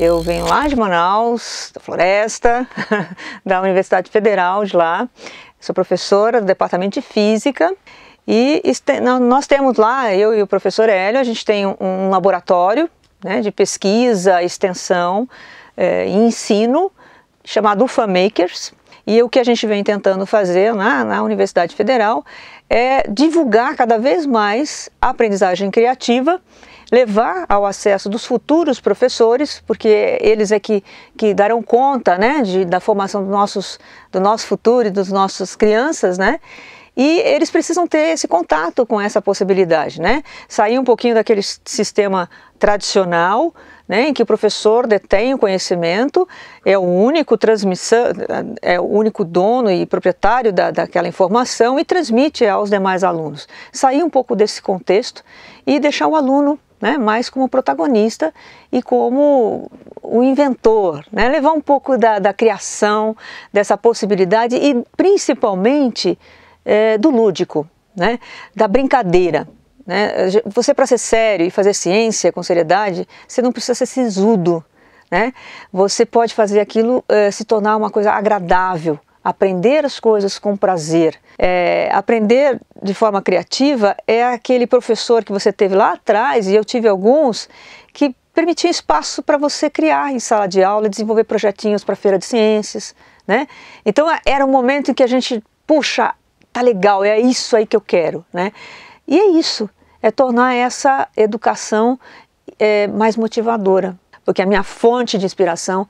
Eu venho lá de Manaus, da Floresta, da Universidade Federal de lá. Sou professora do Departamento de Física e nós temos lá, eu e o professor Hélio, a gente tem um laboratório, né, de pesquisa, extensão e ensino chamado FAMakers. E o que a gente vem tentando fazer na Universidade Federal é divulgar cada vez mais a aprendizagem criativa, levar ao acesso dos futuros professores, porque eles é que darão conta, né, da formação do nosso futuro e dos nossos crianças, né? E eles precisam ter esse contato com essa possibilidade, né? Sair um pouquinho daquele sistema tradicional, né, em que o professor detém o conhecimento, é o único dono e proprietário daquela informação e transmite aos demais alunos. Sair um pouco desse contexto e deixar o aluno, né, mais como protagonista e como o inventor, né, levar um pouco da criação, dessa possibilidade e principalmente do lúdico, né, da brincadeira. Você, para ser sério e fazer ciência com seriedade, você não precisa ser sisudo, né? Você pode fazer aquilo se tornar uma coisa agradável, aprender as coisas com prazer. Aprender de forma criativa é aquele professor que você teve lá atrás, e eu tive alguns, que permitiam espaço para você criar em sala de aula, desenvolver projetinhos para feira de ciências, né? Então era um momento em que a gente, puxa, tá legal, é isso aí que eu quero, né? E é isso. É tornar essa educação mais motivadora, porque a minha fonte de inspiração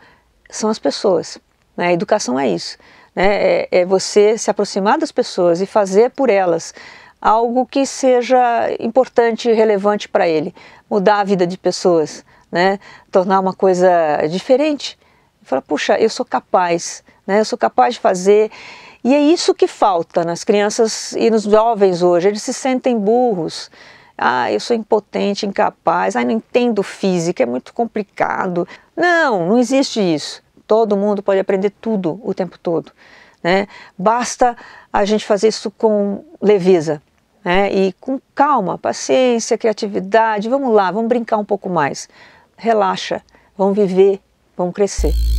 são as pessoas, né? A educação é isso, né? É você se aproximar das pessoas e fazer por elas algo que seja importante e relevante para ele, mudar a vida de pessoas, né? Tornar uma coisa diferente. Falar, puxa, eu sou capaz, né? Eu sou capaz de fazer. E é isso que falta nas crianças e nos jovens hoje. Eles se sentem burros. Ah, eu sou impotente, incapaz. Ah, não entendo física, é muito complicado. Não, não existe isso. Todo mundo pode aprender tudo o tempo todo, né? Basta a gente fazer isso com leveza, né? E com calma, paciência, criatividade. Vamos lá, vamos brincar um pouco mais. Relaxa, vamos viver, vamos crescer.